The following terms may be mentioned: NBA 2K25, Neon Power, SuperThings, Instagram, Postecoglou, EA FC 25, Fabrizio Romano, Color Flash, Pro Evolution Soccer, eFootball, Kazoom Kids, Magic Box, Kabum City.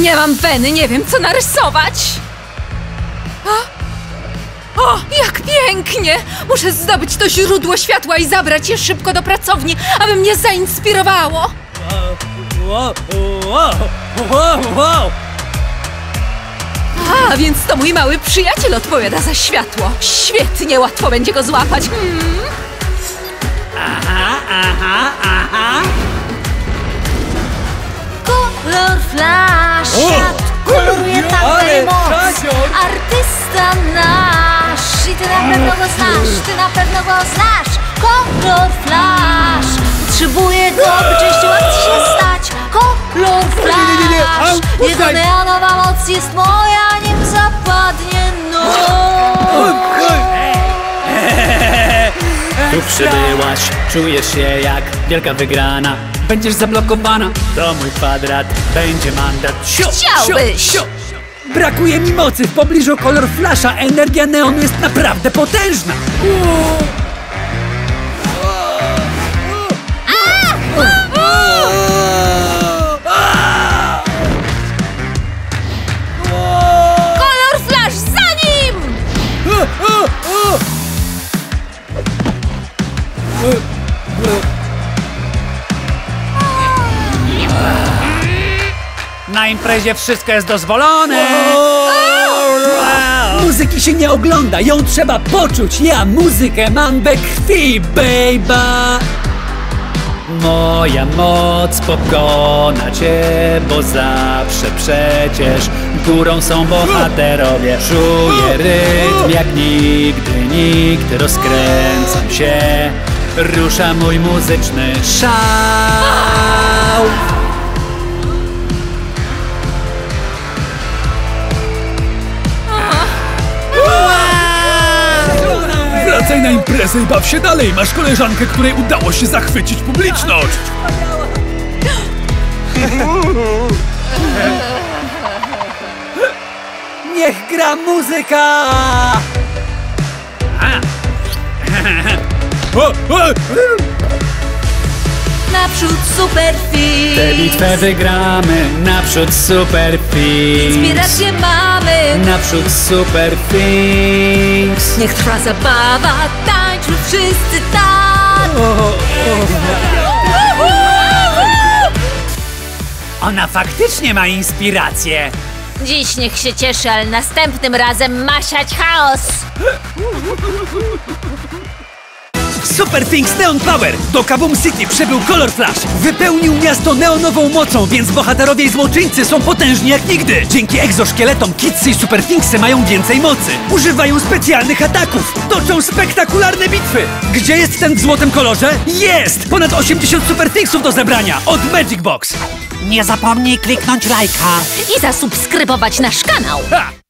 Nie mam weny, nie wiem co narysować! O, jak pięknie! Muszę zdobyć to źródło światła i zabrać je szybko do pracowni, aby mnie zainspirowało! A, więc to mój mały przyjaciel odpowiada za światło. Świetnie, łatwo będzie go złapać. Aha. Color Flash odkuruje tamtej moc. Artysta nasz i ty na pewno go znasz, Color Flash potrzebuje go, by częściej łatwiej się stać. Color Flash, jego neonowa moc jest moja, nim zapadnie noc. Tu przybyłaś, czujesz się jak wielka wygrana. Będziesz zablokowana, to mój kwadrat, będzie mandat. Chciałbyś! Brakuje mi mocy, w pobliżu Color Flasha energia neonu jest naprawdę potężna. Color Flash za nim! Na imprezie wszystko jest dozwolone! Muzyki się nie ogląda, ją trzeba poczuć! Ja muzykę mam we krwi, baby! Moja moc pokona cię, bo zawsze przecież górą są bohaterowie. Czuję rytm jak nigdy nikt, rozkręcam się, rusza mój muzyczny szał. Wracaj na imprezę i baw się dalej. Masz koleżankę, której udało się zachwycić publiczność. Niech gra muzyka! Naprzód SuperThings! Tę bitwę wygramy, naprzód SuperThings! Inspirację mamy, naprzód SuperThings! Niech trwa zabawa, tańczmy wszyscy tak! Ona faktycznie ma inspirację! Dziś niech się cieszy, ale następnym razem ma siać chaos! SuperThings Neon Power! Do Kabum City przybył Color Flash! Wypełnił miasto neonową mocą, więc bohaterowie i złoczyńcy są potężni jak nigdy! Dzięki egzoszkieletom Kidsy i SuperThingsy mają więcej mocy! Używają specjalnych ataków! Toczą spektakularne bitwy! Gdzie jest ten w złotym kolorze? Jest! Ponad 80 SuperThingsów do zebrania! Od Magic Box! Nie zapomnij kliknąć lajka! I zasubskrybować nasz kanał! Ha!